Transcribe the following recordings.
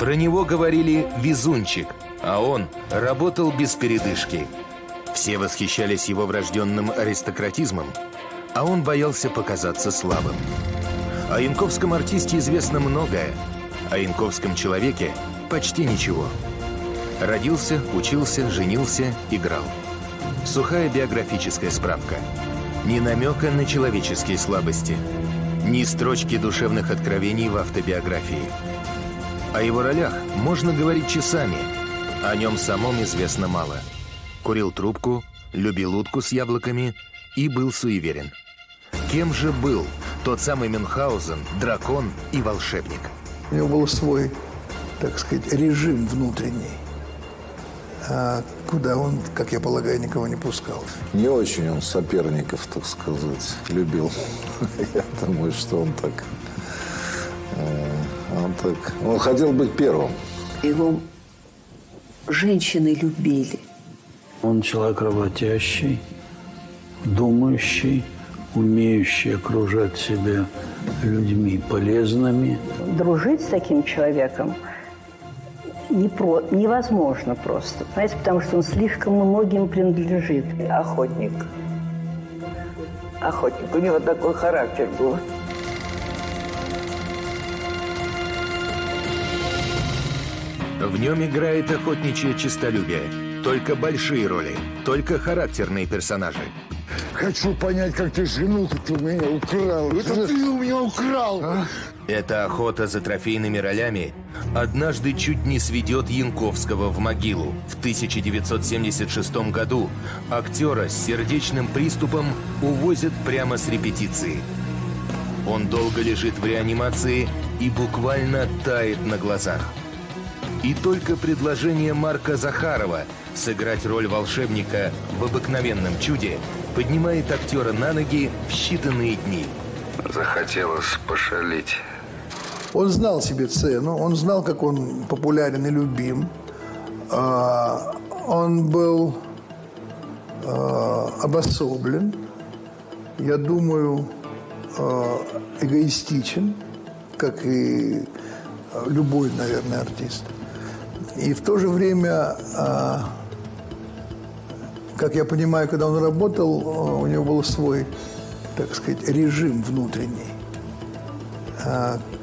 Про него говорили «везунчик», а он работал без передышки. Все восхищались его врожденным аристократизмом, а он боялся показаться слабым. О янковском артисте известно многое, о янковском человеке почти ничего. Родился, учился, женился, играл. Сухая биографическая справка. Ни намека на человеческие слабости, ни строчки душевных откровений в автобиографии. О его ролях можно говорить часами, о нем самом известно мало. Курил трубку, любил утку с яблоками и был суеверен. Кем же был тот самый Мюнхгаузен, дракон и волшебник? У него был свой, так сказать, режим внутренний, куда он, как я полагаю, никого не пускал. Не очень он соперников, так сказать, любил. Я думаю, что он так... Он хотел быть первым. Его женщины любили. Он человек работящий, думающий, умеющий окружать себя людьми полезными. Дружить с таким человеком невозможно просто, понимаете, потому что он слишком многим принадлежит. Охотник. Охотник. У него такой характер был. В нем играет охотничье честолюбие. Только большие роли, только характерные персонажи. Хочу понять, как ты жену-то ты у меня украл. Это ты у меня украл! А? Эта охота за трофейными ролями однажды чуть не сведет Янковского в могилу. В 1976 году актера с сердечным приступом увозят прямо с репетиции. Он долго лежит в реанимации и буквально тает на глазах. И только предложение Марка Захарова сыграть роль волшебника в «Обыкновенном чуде» поднимает актера на ноги в считанные дни. Захотелось пошалить. Он знал себе цену, он знал, как он популярен и любим. Он был обособлен, я думаю, эгоистичен, как и любой, наверное, артист. И в то же время, как я понимаю, когда он работал, у него был свой, так сказать, режим внутренний,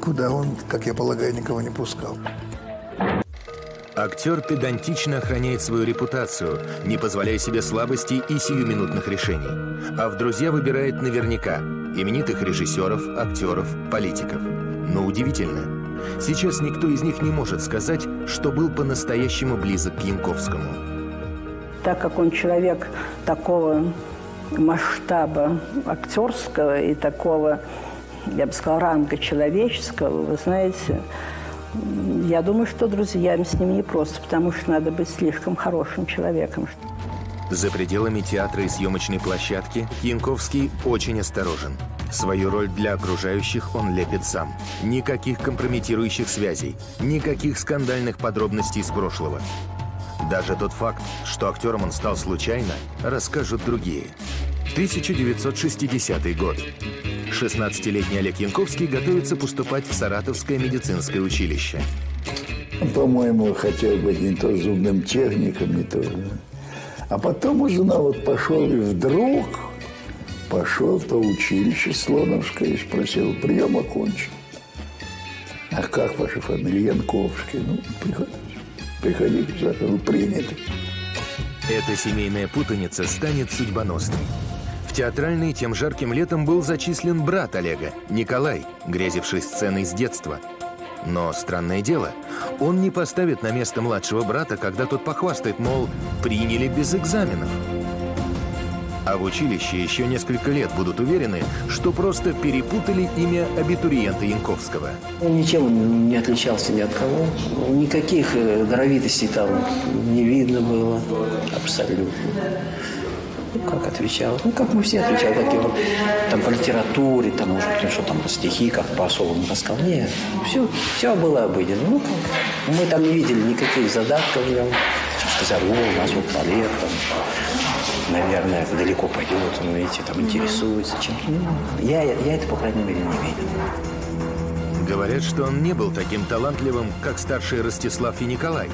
куда он, как я полагаю, никого не пускал. Актер педантично охраняет свою репутацию, не позволяя себе слабостей и сиюминутных решений. А в друзья выбирает наверняка именитых режиссеров, актеров, политиков. Но удивительно. Сейчас никто из них не может сказать, что был по-настоящему близок к Янковскому. Так как он человек такого масштаба актерского и такого, я бы сказала, ранга человеческого, вы знаете, я думаю, что друзьям с ним непросто, потому что надо быть слишком хорошим человеком. За пределами театра и съемочной площадки Янковский очень осторожен. Свою роль для окружающих он лепит сам. Никаких компрометирующих связей, никаких скандальных подробностей из прошлого. Даже тот факт, что актером он стал случайно, расскажут другие. 1960 год. 16-летний Олег Янковский готовится поступать в Саратовское медицинское училище. По-моему, хотел быть не то зубным техником, не то... А потом уже вот пошел и вдруг... Пошел в то училище Слоновское и спросил, прием окончен. А как ваша фамилия? Янковский. Ну, приходите, вы приняты. Эта семейная путаница станет судьбоносной. В театральный тем жарким летом был зачислен брат Олега, Николай, грезивший сценой с детства. Но странное дело, он не поставит на место младшего брата, когда тот похвастает, мол, приняли без экзаменов. А в училище еще несколько лет будут уверены, что просто перепутали имя абитуриента Янковского. Он ничем не отличался ни от кого. Никаких даровитостей там не видно было. Абсолютно. Ну, как отвечал? Ну, как мы все отвечали. Так его, там по литературе, там, может быть, что там по стихи, как по особому рассказал. Нет, все было обыденно. Ну, мы там не видели никаких задатков. Сказал, у нас вот балет, наверное, далеко пойдет, он, видите, там интересуется чем-то. Я это, по крайней мере, не видел. Говорят, что он не был таким талантливым, как старшие Ростислав и Николай,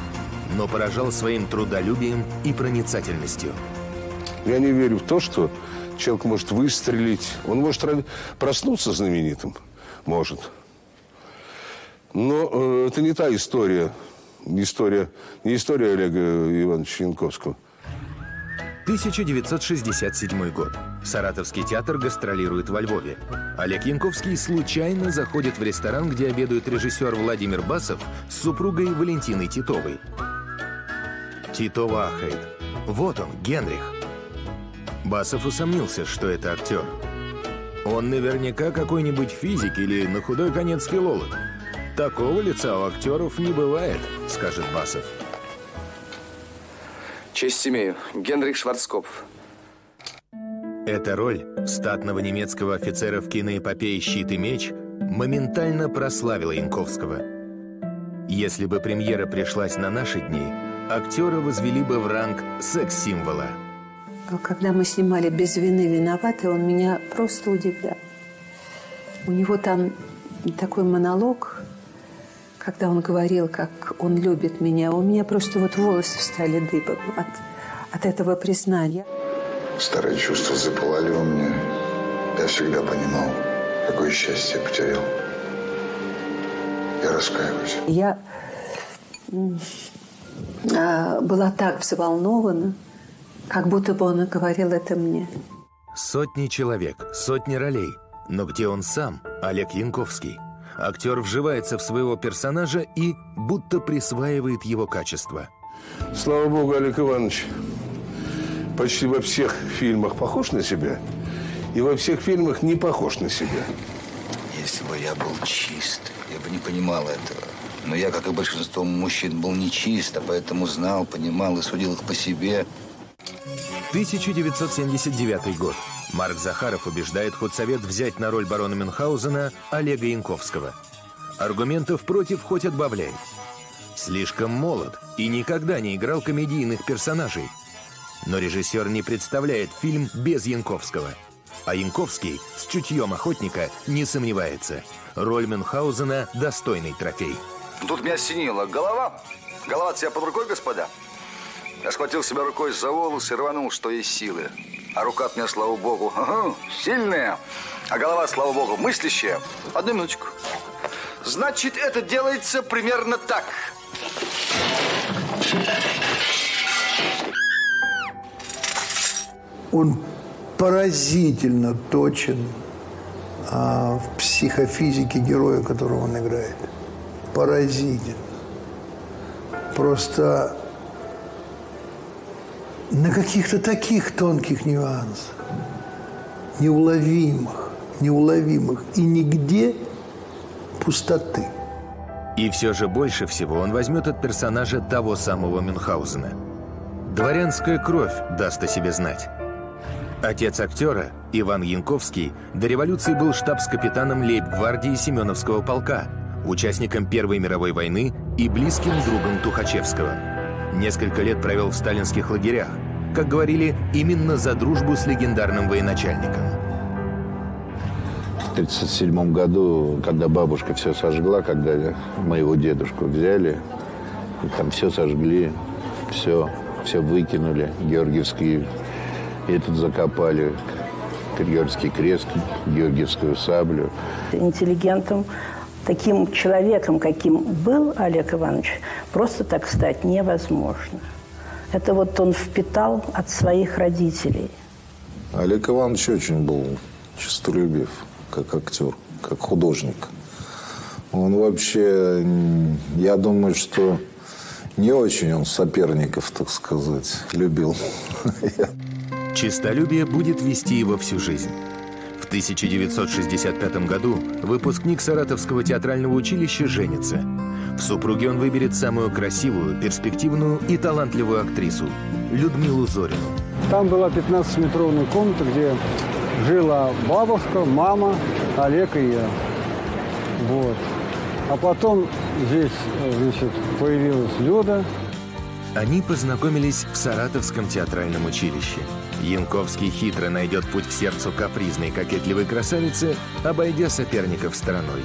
но поражал своим трудолюбием и проницательностью. Я не верю в то, что человек может выстрелить. Он может проснуться знаменитым, может. Но это не та история, не история Олега Ивановича Янковского. 1967 год. Саратовский театр гастролирует во Львове. Олег Янковский случайно заходит в ресторан, где обедает режиссер Владимир Басов с супругой Валентиной Титовой. Титова ахает. Вот он, Генрих. Басов усомнился, что это актер. Он наверняка какой-нибудь физик или, на худой конец, филолог. Такого лица у актеров не бывает, скажет Басов. Честь имею. Генрих Шварцкопов. Эта роль статного немецкого офицера в киноэпопее «Щит и меч» моментально прославила Янковского. Если бы премьера пришлась на наши дни, актера возвели бы в ранг секс-символа. Когда мы снимали «Без вины виноваты», он меня просто удивлял. У него там такой монолог, когда он говорил, как он любит меня. У меня просто вот волосы встали дыбом от этого признания. Старые чувства запылали во мне. Я всегда понимал, какое счастье я потерял. Я раскаиваюсь. Я была так взволнована, как будто бы он говорил это мне. Сотни человек, сотни ролей. Но где он сам, Олег Янковский? Актер вживается в своего персонажа и будто присваивает его качество. Слава богу, Олег Иванович почти во всех фильмах похож на себя, и во всех фильмах не похож на себя. Если бы я был чист, я бы не понимал этого. Но я, как и большинство мужчин, был нечист, а поэтому знал, понимал и судил их по себе. 1979 год. Марк Захаров убеждает худсовет взять на роль барона Мюнхгаузена Олега Янковского. Аргументов против хоть отбавляй. Слишком молод и никогда не играл комедийных персонажей. Но режиссер не представляет фильм без Янковского. А Янковский с чутьем охотника не сомневается. Роль Мюнхгаузена – достойный трофей. Тут меня осенило. Голова от себя под рукой, господа. Я схватил себя рукой за волосы и рванул, что есть силы. А рука от меня, слава богу, сильная. А голова, слава богу, мыслящая. Одну минуточку. Значит, это делается примерно так. Он поразительно точен в психофизике героя, которого он играет. Поразительно. Просто... на каких-то таких тонких нюансах, неуловимых, и нигде пустоты. И все же больше всего он возьмет от персонажа того самого Мюнхгаузена. Дворянская кровь даст о себе знать. Отец актера, Иван Янковский, до революции был штабс-капитаном лейб-гвардии Семеновского полка, участником Первой мировой войны и близким другом Тухачевского. Несколько лет провел в сталинских лагерях, как говорили, именно за дружбу с легендарным военачальником. В 1937 году, когда бабушка все сожгла, когда моего дедушку взяли, там все сожгли, все выкинули, Георгиевский этот закопали, Георгиевский крест, Георгиевскую саблю. Интеллигентом, таким человеком, каким был Олег Иванович, просто так стать невозможно. Это вот он впитал от своих родителей. Олег Иванович очень был честолюбив, как актер, как художник. Он вообще, я думаю, что не очень он соперников, так сказать, любил. Честолюбие будет вести его всю жизнь. В 1965 году выпускник Саратовского театрального училища женится. В супруге он выберет самую красивую, перспективную и талантливую актрису – Людмилу Зорину. Там была 15-метровая комната, где жила бабушка, мама, Олег и я. Вот. А потом здесь, значит, появилась Люда. Они познакомились в Саратовском театральном училище. Янковский хитро найдет путь к сердцу капризной, кокетливой красавицы, обойдя соперников стороной.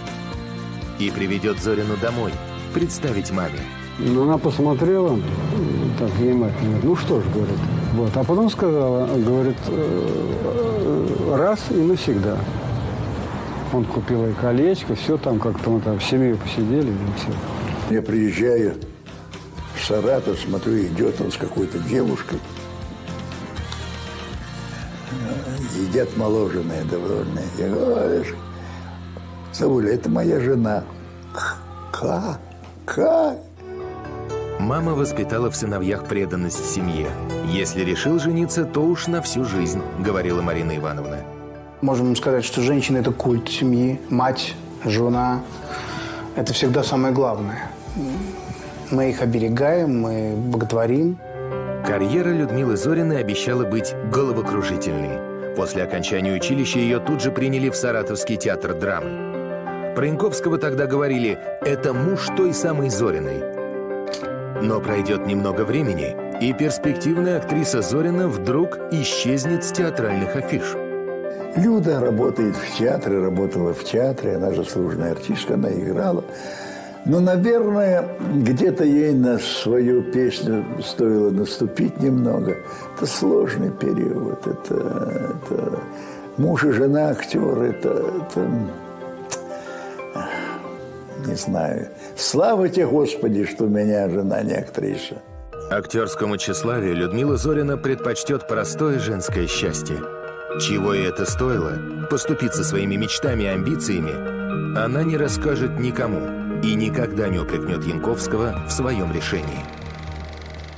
и приведет Зорину домой, представить маме. Ну, она посмотрела так внимательно, ну что ж, говорит. Вот. А потом сказала, говорит, раз и навсегда. Он купил и колечко, все там, как-то мы там в семье посидели. Все. Я приезжаю в Саратов, смотрю, идет он с какой-то девушкой. Едят мороженое довольное. Я говорю, Сауля, это моя жена. Мама воспитала в сыновьях преданность семье. Если решил жениться, то уж на всю жизнь, говорила Марина Ивановна. Можем сказать, что женщина – это культ семьи, мать, жена. Это всегда самое главное. Мы их оберегаем, мы боготворим. Карьера Людмилы Зориной обещала быть головокружительной. После окончания училища ее тут же приняли в Саратовский театр драмы. Про Янковского тогда говорили «это муж той самой Зориной». Но пройдет немного времени, и перспективная актриса Зорина вдруг исчезнет с театральных афиш. Люда работает в театре, работала в театре, она заслуженная артистка, она играла. Но, наверное, где-то ей на свою песню стоило наступить немного. Это сложный период, это муж и жена актер, это, не знаю, слава тебе, Господи, что у меня жена не актриса. Актерскому тщеславию Людмила Зорина предпочтет простое женское счастье. Чего ей это стоило, поступиться своими мечтами и амбициями, она не расскажет никому. И никогда не упрекнет Янковского в своем решении.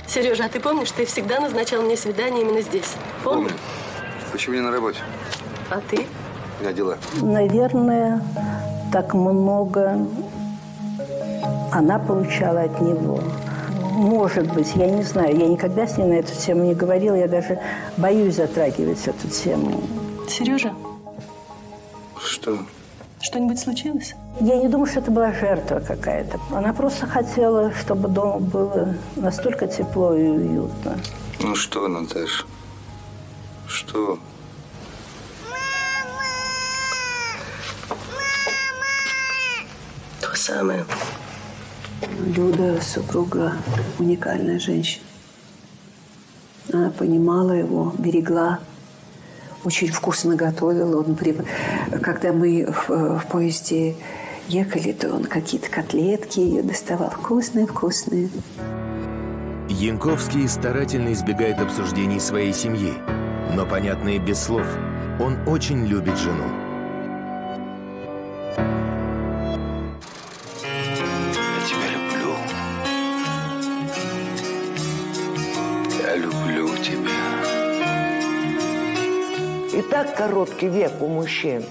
Сережа, а ты помнишь, ты всегда назначал мне свидание именно здесь? Помню. Почему не на работе? А ты? У меня дела. Наверное, так много она получала от него. Может быть, я не знаю. Я никогда с ней на эту тему не говорила. Я даже боюсь затрагивать эту тему. Сережа? Что? Что-нибудь случилось? Я не думаю, что это была жертва какая-то. Она просто хотела, чтобы дома было настолько тепло и уютно. Ну что, Наташа? Что? Мама! Мама! То самое. Люда, супруга, уникальная женщина. Она понимала его, берегла. Очень вкусно готовил. Он, когда мы в поезде ехали, то он какие-то котлетки ее доставал. Вкусные-вкусные. Янковский старательно избегает обсуждений своей семьи. Но, понятно и без слов, он очень любит жену. Так короткий век у мужчин.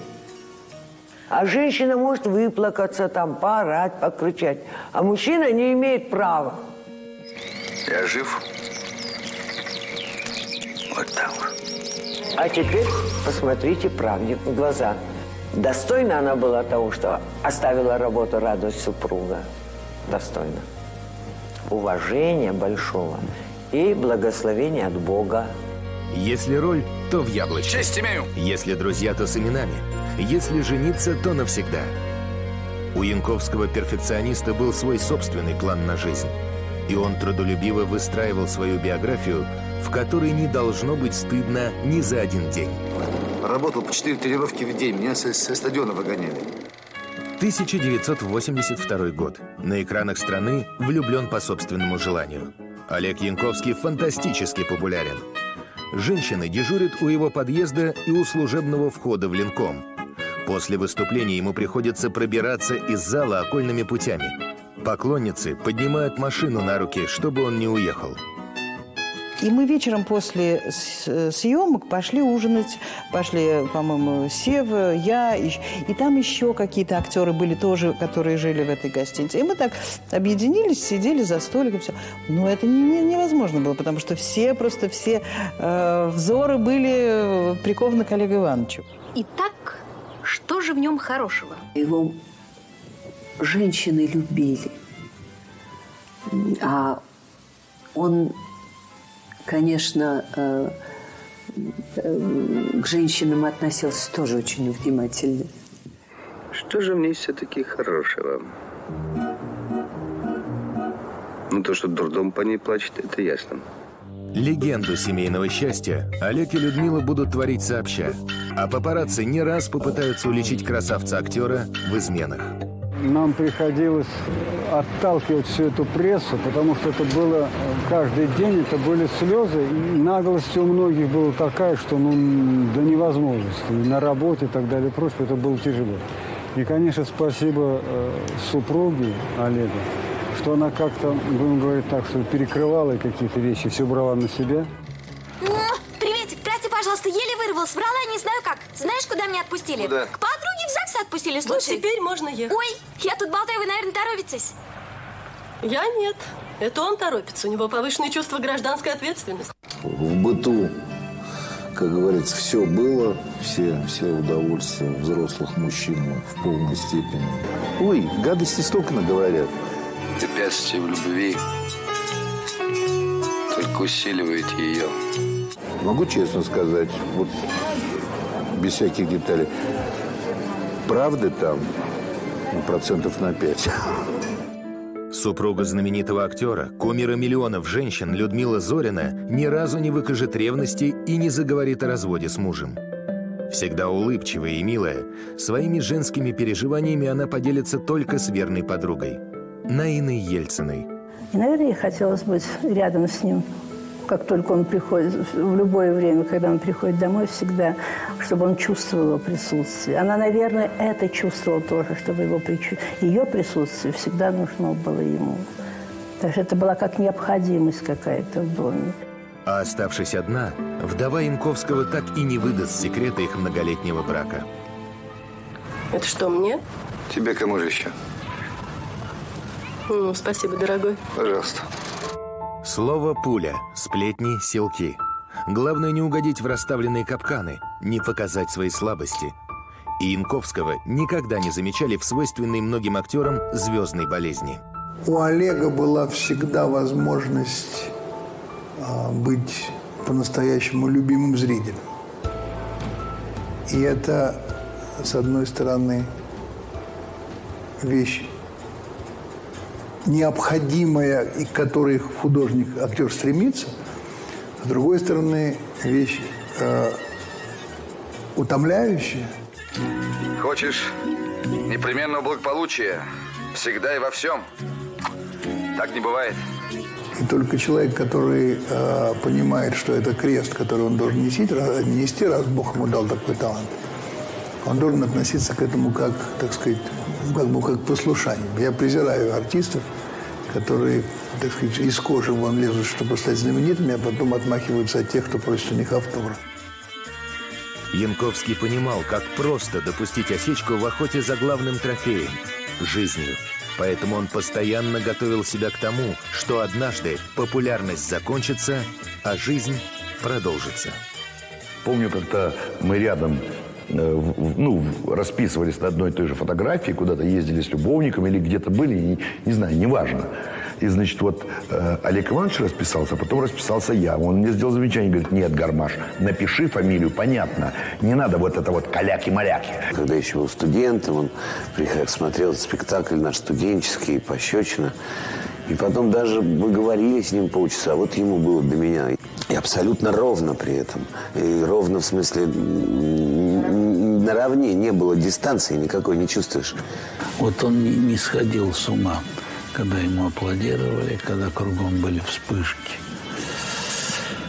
А женщина может выплакаться, там, поорать, покричать. А мужчина не имеет права. Я жив. Вот так. А теперь посмотрите правде в глаза. Достойна она была того, что оставила работу, радость супруга. Достойна. Уважения большого и благословения от Бога. Если роль, то в яблочке. Честь имею. Если друзья, то с именами. Если жениться, то навсегда. У Янковского перфекциониста был свой собственный план на жизнь. И он трудолюбиво выстраивал свою биографию, в которой не должно быть стыдно ни за один день. Работал по 4 тренировки в день. Меня со стадиона выгоняли. 1982 год. На экранах страны влюблен по собственному желанию. Олег Янковский фантастически популярен. Женщины дежурят у его подъезда и у служебного входа в линком. После выступления ему приходится пробираться из зала окольными путями. Поклонницы поднимают машину на руки, чтобы он не уехал. И мы вечером после съемок пошли ужинать. Пошли, по-моему, Сева, я. И там еще какие-то актеры были тоже, которые жили в этой гостинице. И мы так объединились, сидели за столиком. Все. Но это невозможно было, потому что все взоры были прикованы к Олегу Ивановичу. Итак, что же в нем хорошего? Его женщины любили. А он... Конечно, к женщинам относился тоже очень внимательно. Что же в ней все-таки хорошего? Ну, то, что дурдом по ней плачет, это ясно. Легенду семейного счастья Олег и Людмила будут творить сообща. А папарацци не раз попытаются уличить красавца-актера в изменах. Нам приходилось отталкивать всю эту прессу, потому что это было каждый день, это были слезы. И наглость у многих была такая, что ну, до невозможности. И на работе и так далее, просто это было тяжело. И, конечно, спасибо супруге Олега, что она как-то, будем говорить так, что перекрывала какие-то вещи, все брала на себя. Ну, приветик, прости, пожалуйста, еле вырвалась, брала, не знаю как. Знаешь, куда меня отпустили? Куда? К подруге в ЗАГС отпустили, слушай. Ну, теперь можно ехать. Ой, я тут болтаю, вы, наверное, торопитесь. Я нет, это он торопится, у него повышенное чувство гражданской ответственности. В быту, как говорится, все было, все удовольствия взрослых мужчин в полной степени. Ой, гадости столько наговорят. Препятствие в любви только усиливает ее. Могу честно сказать, вот без всяких деталей, правды там процентов на 5. Супруга знаменитого актера, кумира миллионов женщин Людмила Зорина ни разу не выкажет ревности и не заговорит о разводе с мужем. Всегда улыбчивая и милая, своими женскими переживаниями она поделится только с верной подругой Наиной Ельциной. И, наверное, ей хотелось быть рядом с ним, как только он приходит, в любое время, когда он приходит домой, всегда, чтобы он чувствовал его присутствие. Она, наверное, это чувствовала тоже, чтобы ее присутствие всегда нужно было ему. Так что это была как необходимость какая-то в доме. А оставшись одна, вдова Янковского так и не выдаст секрета их многолетнего брака. Это что, мне? Тебе кому же еще? Спасибо, дорогой. Пожалуйста. Слово пуля, сплетни, силки. Главное не угодить в расставленные капканы, не показать свои слабости. И Янковского никогда не замечали в свойственной многим актерам звездной болезни. У Олега была всегда возможность быть по-настоящему любимым зрителем. И это, с одной стороны, вещь необходимая, и к которой художник, актер стремится, с другой стороны, вещь утомляющая. Хочешь непременного благополучия всегда и во всем? Так не бывает. И только человек, который понимает, что это крест, который он должен нести, раз Бог ему дал такой талант, он должен относиться к этому как, так сказать, как бы как послушание. Я презираю артистов, которые, так сказать, из кожи вон лезут, чтобы стать знаменитыми, а потом отмахиваются от тех, кто просит у них автограф. Янковский понимал, как просто допустить осечку в охоте за главным трофеем – жизнью. Поэтому он постоянно готовил себя к тому, что однажды популярность закончится, а жизнь продолжится. Помню, как-то мы рядом расписывались на одной и той же фотографии, куда-то ездили с любовником или где-то были, не знаю, неважно. И, значит, вот Олег Иванович расписался, а потом расписался я. Он мне сделал замечание, говорит: нет, Гармаш, напиши фамилию, понятно, не надо вот это вот каляки-маляки. Когда еще был студентом, он приходил, смотрел спектакль наш студенческий, «Пощечина». И потом даже мы говорили с ним полчаса, вот ему было до меня. И абсолютно ровно при этом. И ровно в смысле наравне, не было дистанции никакой, не чувствуешь. Вот он не сходил с ума, когда ему аплодировали, когда кругом были вспышки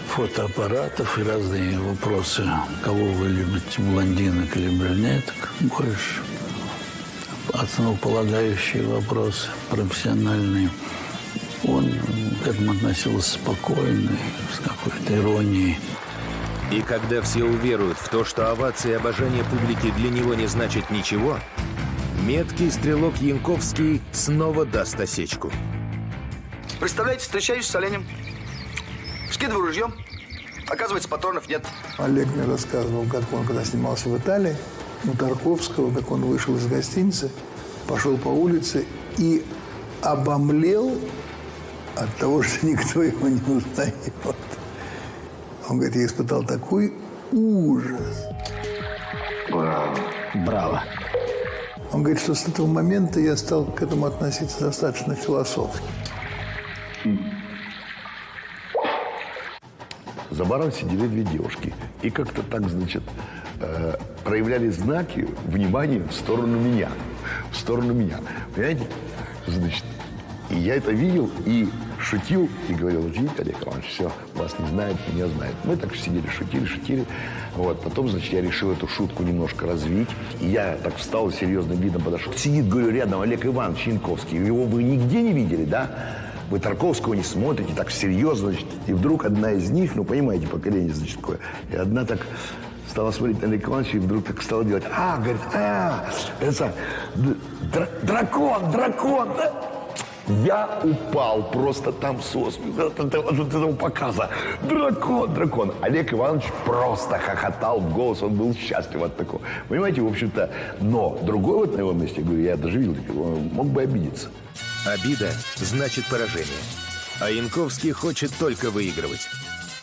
фотоаппаратов и разные вопросы. Кого вы любите, блондинок или брюнеток? Больше основополагающие вопросы, профессиональные. Он к этому относился спокойно, с какой-то иронией. И когда все уверуют в то, что овации и обожание публики для него не значит ничего, меткий стрелок Янковский снова даст осечку. Представляете, встречаешься с оленем, скидываю ружье, оказывается, патронов нет. Олег мне рассказывал, как он, когда снимался в Италии, у Тарковского, как он вышел из гостиницы, пошел по улице и обомлел от того, что никто его не узнает. Он говорит, я испытал такой ужас. Браво. Браво. Он говорит, что с этого момента я стал к этому относиться достаточно философски. За баром сидели две девушки. И как-то так, значит, проявляли знаки внимания в сторону меня. В сторону меня. Понимаете? Значит, и я это видел и шутил. И говорил, вот видите, Олег Иванович, все, вас не знает, меня знает. Мы так сидели, шутили, шутили. Вот, потом, значит, я решил эту шутку немножко развить. И я так встал серьезным видом, подошел. Сидит, говорю, рядом Олег Иванович Янковский. Его вы нигде не видели, да? Вы Тарковского не смотрите, так серьезно, значит. И вдруг одна из них, ну, понимаете, поколение, значит, такое. И одна так стала смотреть на Олега Ивановича и вдруг так стала делать. А, говорит, это дракон. Я упал просто там со смеха от этого показа. Дракон. Олег Иванович просто хохотал в голос, он был счастлив от такого. Понимаете, в общем-то, но другой вот на его месте, я говорю, я даже видел, он мог бы обидеться. Обида значит поражение. А Янковский хочет только выигрывать.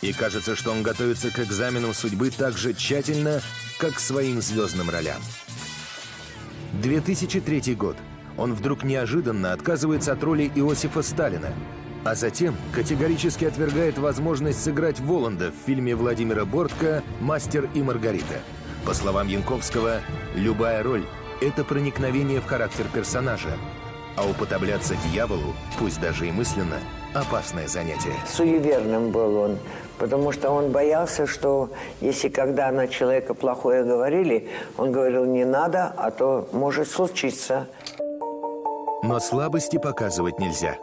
И кажется, что он готовится к экзаменам судьбы так же тщательно, как к своим звездным ролям. 2003 год. Он вдруг неожиданно отказывается от роли Иосифа Сталина, а затем категорически отвергает возможность сыграть Воланда в фильме Владимира Бортко «Мастер и Маргарита». По словам Янковского, любая роль – это проникновение в характер персонажа, а уподобляться дьяволу, пусть даже и мысленно, опасное занятие. Суеверным был он, потому что он боялся, что если когда на человека плохое говорили, он говорил «не надо, а то может случиться». Но слабости показывать нельзя.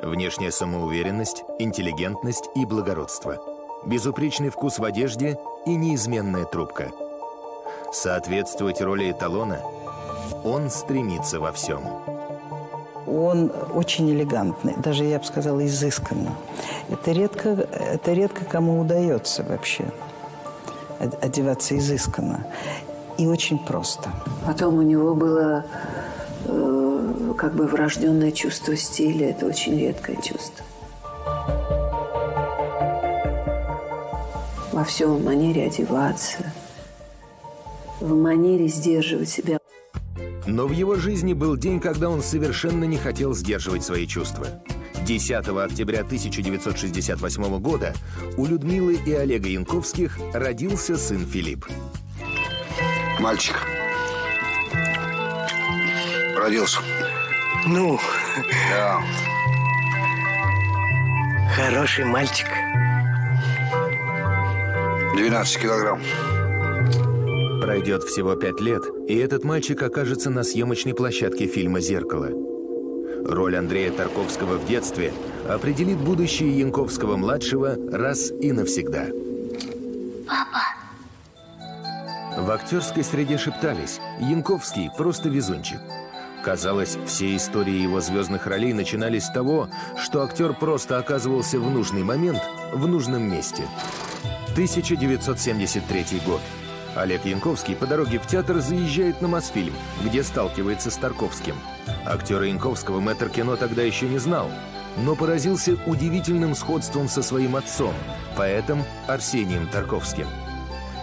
Внешняя самоуверенность, интеллигентность и благородство. Безупречный вкус в одежде и неизменная трубка. Соответствовать роли эталона он стремится во всем. Он очень элегантный, даже, я бы сказала, изысканно. Это редко кому удается вообще одеваться изысканно. И очень просто. Потом у него было... как бы врожденное чувство стиля, это очень редкое чувство. Во всем, в манере одеваться, в манере сдерживать себя. Но в его жизни был день, когда он совершенно не хотел сдерживать свои чувства. 10 октября 1968 года у Людмилы и Олега Янковских родился сын Филипп. Мальчик родился. Ну, да. Хороший мальчик. 12 килограмм. Пройдет всего 5 лет, и этот мальчик окажется на съемочной площадке фильма «Зеркало». Роль Андрея Тарковского в детстве определит будущее Янковского-младшего раз и навсегда. Папа. В актерской среде шептались: Янковский просто везунчик. Казалось, все истории его звездных ролей начинались с того, что актер просто оказывался в нужный момент, в нужном месте. 1973 год. Олег Янковский по дороге в театр заезжает на Мосфильм, где сталкивается с Тарковским. Актера Янковского мэтр кино тогда еще не знал, но поразился удивительным сходством со своим отцом, поэтом Арсением Тарковским.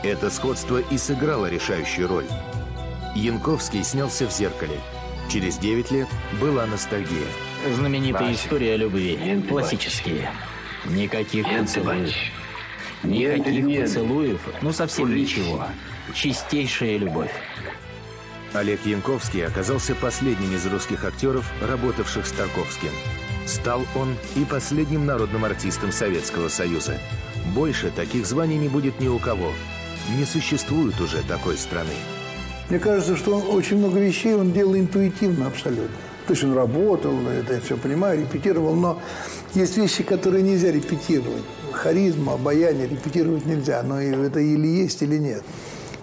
Это сходство и сыграло решающую роль. Янковский снялся в «Зеркале». Через 9 лет была ностальгия. Знаменитая история о любви. Классические. Никаких поцелуев. Никаких поцелуев, ну совсем ничего. Чистейшая любовь. Олег Янковский оказался последним из русских актеров, работавших с Тарковским. Стал он и последним народным артистом Советского Союза. Больше таких званий не будет ни у кого. Не существует уже такой страны. Мне кажется, что он очень много вещей он делал интуитивно абсолютно. То есть он работал, это я все понимаю, репетировал, но есть вещи, которые нельзя репетировать. Харизма, обаяние репетировать нельзя, но это или есть, или нет.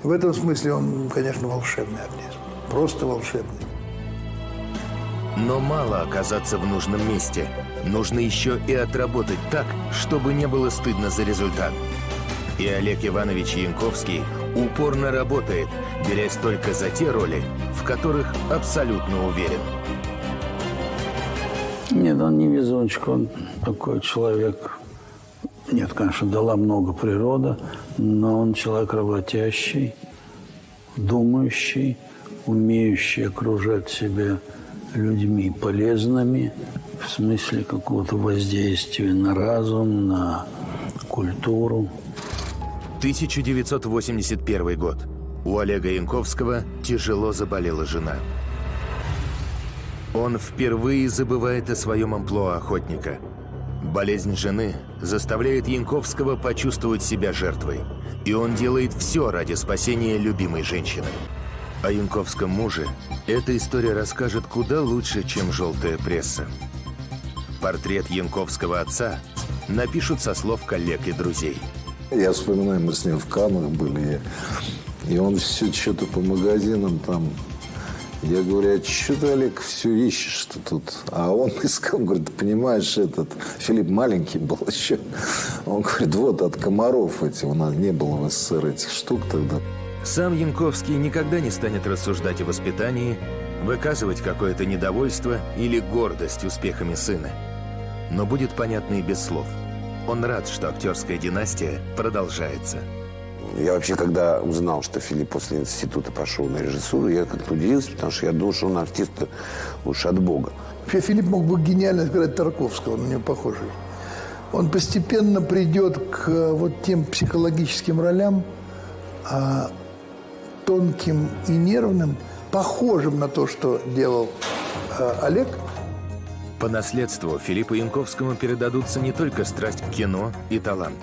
В этом смысле он, конечно, волшебный артист. Просто волшебный. Но мало оказаться в нужном месте. Нужно еще и отработать так, чтобы не было стыдно за результат. И Олег Иванович Янковский упорно работает, берясь только за те роли, в которых абсолютно уверен. Нет, он не везунчик, он такой человек. Нет, конечно, дала много природа, но он человек работящий, думающий, умеющий окружать себя людьми полезными в смысле какого-то воздействия на разум, на культуру. 1981 год. У Олега Янковского тяжело заболела жена. Он впервые забывает о своем амплуа охотника. Болезнь жены заставляет Янковского почувствовать себя жертвой. И он делает все ради спасения любимой женщины. О янковском муже эта история расскажет куда лучше, чем желтая пресса. Портрет янковского отца напишут со слов коллег и друзей. Я вспоминаю, мы с ним в Каннах были, и он все что-то по магазинам там. Я говорю, а что ты, Олег, все ищешь-то тут? А он искал, говорит, понимаешь, этот Филипп маленький был еще. Он говорит, вот от комаров эти, у нас не было в СССР этих штук тогда. Сам Янковский никогда не станет рассуждать о воспитании, выказывать какое-то недовольство или гордость успехами сына. Но будет понятно и без слов. Он рад, что актерская династия продолжается. Я вообще, когда узнал, что Филипп после института пошел на режиссуру, я как-то удивился, потому что я думал, что он артист уж от Бога. Вообще Филипп мог бы гениально играть Тарковского, он на него похожий. Он постепенно придет к вот тем психологическим ролям, тонким и нервным, похожим на то, что делал Олег. По наследству Филиппу Янковскому передадутся не только страсть к кино и талант.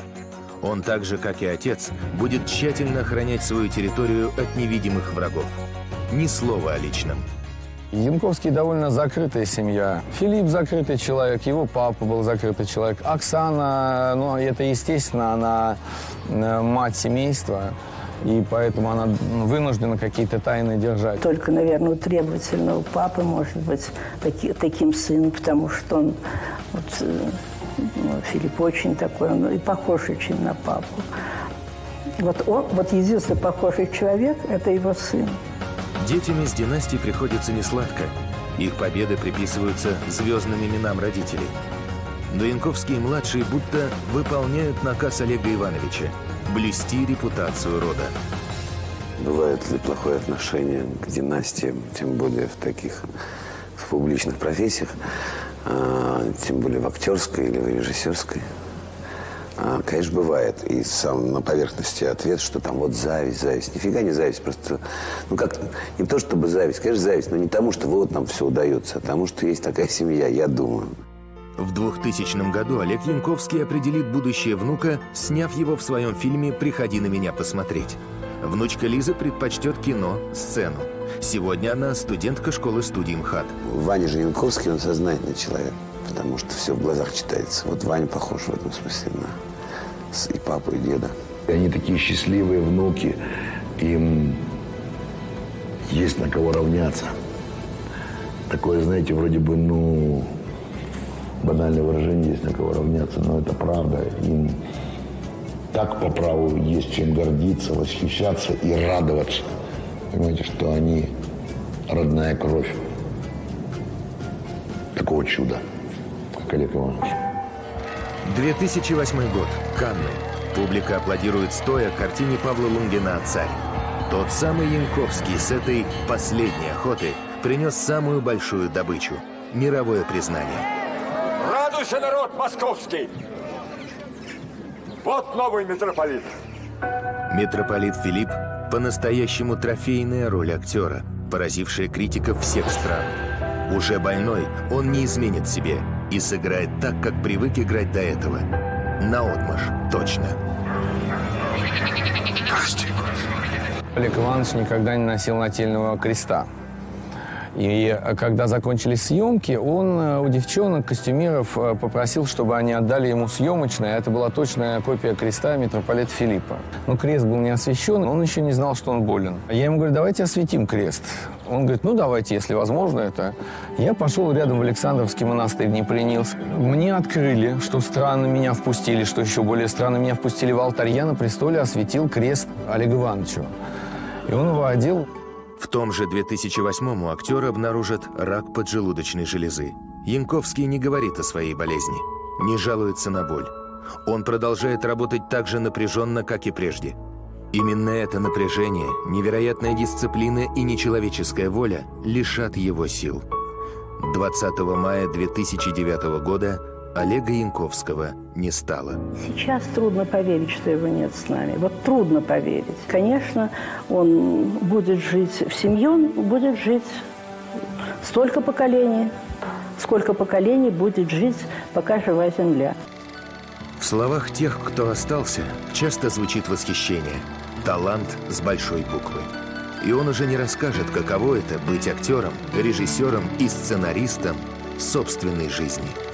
Он так же, как и отец, будет тщательно охранять свою территорию от невидимых врагов. Ни слова о личном. Янковский довольно закрытая семья. Филипп закрытый человек, его папа был закрытый человек. Оксана, ну это естественно, она мать семейства. И поэтому она вынуждена какие-то тайны держать. Только, наверное, у требовательного папы может быть таким сыном, потому что он, вот, Филипп очень такой, он и похож очень на папу. Вот он, вот единственный похожий человек – это его сын. Детям из династии приходится несладко. Их победы приписываются звездным именам родителей. Но Янковские-младшие будто выполняют наказ Олега Ивановича. Блести репутацию рода. Бывает ли плохое отношение к династиям, тем более в таких, в публичных профессиях, тем более в актерской или в режиссерской? Конечно, бывает. И сам на поверхности ответ, что там вот зависть, зависть. Нифига не зависть, просто, ну как, не то чтобы зависть, конечно, зависть, но не тому, что вот нам все удается, а тому, что есть такая семья, я думаю. В 2000 году Олег Янковский определит будущее внука, сняв его в своем фильме «Приходи на меня посмотреть». Внучка Лиза предпочтет кино, сцену. Сегодня она студентка школы-студии МХАТ. Ваня же Янковский, он сознательный человек, потому что все в глазах читается. Вот Ваня похож в этом смысле на и папу, и деда. Они такие счастливые внуки, им есть на кого равняться. Такое, знаете, вроде бы, ну... Банальное выражение, есть на кого равняться, но это правда. Им так по праву есть чем гордиться, восхищаться и радоваться. Понимаете, что они родная кровь такого чуда, как Олег Иванович. 2008 год. Канны. Публика аплодирует стоя картине Павла Лунгина «Царь». Тот самый Янковский с этой последней охоты принес самую большую добычу – мировое признание. Радуйся, народ московский! Вот новый митрополит. Митрополит Филипп – по-настоящему трофейная роль актера, поразившая критиков всех стран. Уже больной, он не изменит себе и сыграет так, как привык играть до этого. Наотмашь, точно. Олег Иванович никогда не носил нательного креста. И когда закончились съемки, он у девчонок, костюмеров, попросил, чтобы они отдали ему съемочное. Это была точная копия креста митрополита Филиппа. Но крест был не освещен, он еще не знал, что он болен. Я ему говорю, давайте осветим крест. Он говорит, ну давайте, если возможно это. Я пошел рядом в Александровский монастырь, не принялся. Мне открыли, что странно меня впустили, что еще более странно меня впустили в алтарь. Я на престоле осветил крест Олега Ивановича. И он его одел. В том же 2008-му актер обнаружит рак поджелудочной железы. Янковский не говорит о своей болезни, не жалуется на боль. Он продолжает работать так же напряженно, как и прежде. Именно это напряжение, невероятная дисциплина и нечеловеческая воля лишат его сил. 20 мая 2009 года Олега Янковского не стало. Сейчас трудно поверить, что его нет с нами. Вот трудно поверить. Конечно, он будет жить в семье, он будет жить столько поколений, сколько поколений будет жить, пока жива земля. В словах тех, кто остался, часто звучит восхищение. Талант с большой буквы. И он уже не расскажет, каково это быть актером, режиссером и сценаристом собственной жизни.